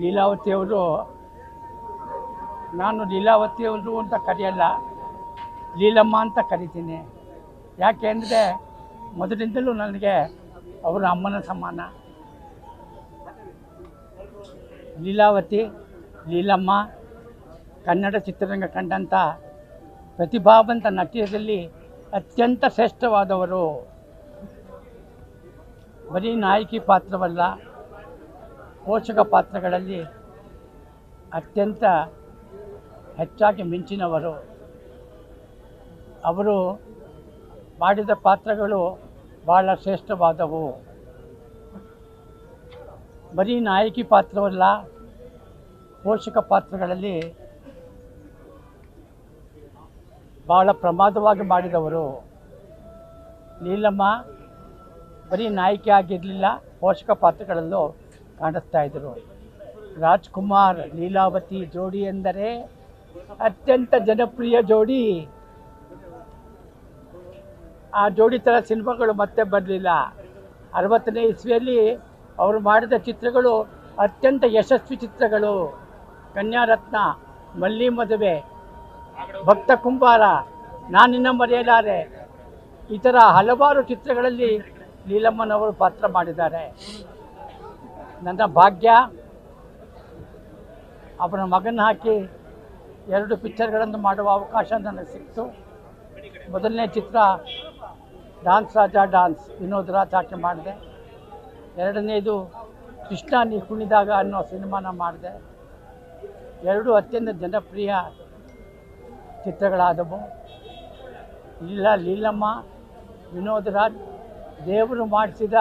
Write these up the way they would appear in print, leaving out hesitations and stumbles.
ಲೀಲಾವತಿಯವರು, ನಾನು ಲೀಲಾವತಿಯವರು ಅಂತ ಕರೆಯಲ್ಲ, ಲೀಲಮ್ಮ ಅಂತ ಕರಿತೀನಿ. ಯಾಕೆಂದರೆ ಮೊದಲಿಂದಲೂ ನನಗೆ ಅವರ ಅಮ್ಮನ ಸಮಾನ. ಲೀಲಾವತಿ, ಲೀಲಮ್ಮ ಕನ್ನಡ ಚಿತ್ರರಂಗ ಕಂಡಂಥ ಪ್ರತಿಭಾವಂತ ನಟಿಯರಲ್ಲಿ ಅತ್ಯಂತ ಶ್ರೇಷ್ಠವಾದವರು. ಬರೀ ನಾಯಕಿ ಪಾತ್ರವಲ್ಲ, ಪೋಷಕ ಪಾತ್ರಗಳಲ್ಲಿ ಅತ್ಯಂತ ಹೆಚ್ಚಾಗಿ ಮಿಂಚಿನವರು. ಅವರು ಮಾಡಿದ ಪಾತ್ರಗಳು ಭಾಳ ಶ್ರೇಷ್ಠವಾದವು. ಬರೀ ನಾಯಕಿ ಪಾತ್ರವಲ್ಲ, ಪೋಷಕ ಪಾತ್ರಗಳಲ್ಲಿ ಭಾಳ ಪ್ರಮಾದವಾಗಿ ಮಾಡಿದವರು. ಲೀಲಮ್ಮ ಬರೀ ನಾಯಕಿ ಆಗಿರಲಿಲ್ಲ, ಪೋಷಕ ಪಾತ್ರಗಳಲ್ಲೂ ಕಾಣಿಸ್ತಾ ಇದ್ದರು. ರಾಜ್ಕುಮಾರ್ ಲೀಲಾವತಿ ಜೋಡಿ ಎಂದರೆ ಅತ್ಯಂತ ಜನಪ್ರಿಯ ಜೋಡಿ. ಆ ಜೋಡಿ ಥರ ಸಿನಿಮಾಗಳು ಮತ್ತೆ ಬರಲಿಲ್ಲ. 60ನೇ ಇಸ್ವಿಯಲ್ಲಿ ಅವರು ಮಾಡಿದ ಚಿತ್ರಗಳು ಅತ್ಯಂತ ಯಶಸ್ವಿ ಚಿತ್ರಗಳು. ಕನ್ಯಾರತ್ನ, ಮಲ್ಲಿ ಮದುವೆ, ಭಕ್ತ ಕುಂಬಾರ, ನಾನಿನ್ನ ಮರೆಯಲಾರೆ, ಈ ಥರ ಹಲವಾರು ಚಿತ್ರಗಳಲ್ಲಿ ಲೀಲಮ್ಮನವರು ಪಾತ್ರ ಮಾಡಿದ್ದಾರೆ. ನನ್ನ ಭಾಗ್ಯ, ಅವರ ಮಗನ ಹಾಕಿ 2 ಪಿಕ್ಚರ್ಗಳನ್ನು ಮಾಡುವ ಅವಕಾಶ ನನಗೆ ಸಿಕ್ತು. ಮೊದಲನೇ ಚಿತ್ರ ಡ್ಯಾನ್ಸ್ ರಾಜ ಡ್ಯಾನ್ಸ್, ವಿನೋದ್ ರಾಜ್ ಹಾಕಿ ಮಾಡಿದೆ. ಎರಡನೇದು ಕೃಷ್ಣ ನೀ ಕುಣಿದಾಗ ಅನ್ನೋ ಸಿನಿಮಾನ ಮಾಡಿದೆ. 2 ಅತ್ಯಂತ ಜನಪ್ರಿಯ ಚಿತ್ರಗಳಾದವು. ಲೀಲಮ್ಮ, ವಿನೋದ್ ರಾಜ್ ದೇವರು ಮಾಡಿಸಿದ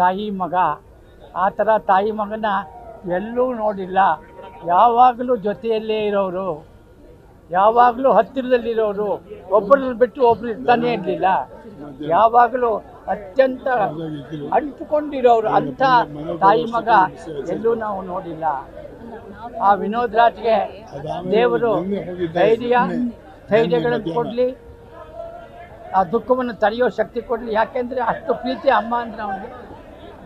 ತಾಯಿ ಮಗ. ಆ ಥರ ತಾಯಿ ಮಗನ ಎಲ್ಲೂ ನೋಡಿಲ್ಲ. ಯಾವಾಗಲೂ ಜೊತೆಯಲ್ಲೇ ಇರೋರು, ಯಾವಾಗಲೂ ಹತ್ತಿರದಲ್ಲಿರೋರು, ಒಬ್ಬರನ್ನು ಬಿಟ್ಟು ಒಬ್ಬರು ಇರ್ತಾನೇ ಇರಲಿಲ್ಲ. ಯಾವಾಗಲೂ ಅತ್ಯಂತ ಅಂಟಿಕೊಂಡಿರೋರು. ಅಂಥ ತಾಯಿ ಮಗ ಎಲ್ಲೂ ನಾವು ನೋಡಿಲ್ಲ. ಆ ವಿನೋದ್ ರಾಜ್ಗೆ ದೇವರು ಧೈರ್ಯಗಳನ್ನು ಕೊಡಲಿ, ಆ ದುಃಖವನ್ನು ತಡೆಯೋ ಶಕ್ತಿ ಕೊಡಲಿ. ಯಾಕೆಂದರೆ ಅಷ್ಟು ಪ್ರೀತಿ ಅಮ್ಮ ಅಂದರೆ ಅವನಿಗೆ.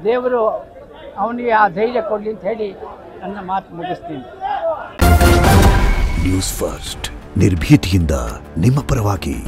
ದೇವರು ಅವನಿಗೆ ಆ ಧೈರ್ಯ ಕೊಡಲಿ ಅಂತ ಹೇಳಿ ನನ್ನ ಮಾತು ಮುಗಿಸ್ತೀನಿ. ನ್ಯೂಸ್ ಫಸ್ಟ್ ನಿರ್ಭೀತಿಯಿಂದ ನಿಮ್ಮ ಪರವಾಗಿ.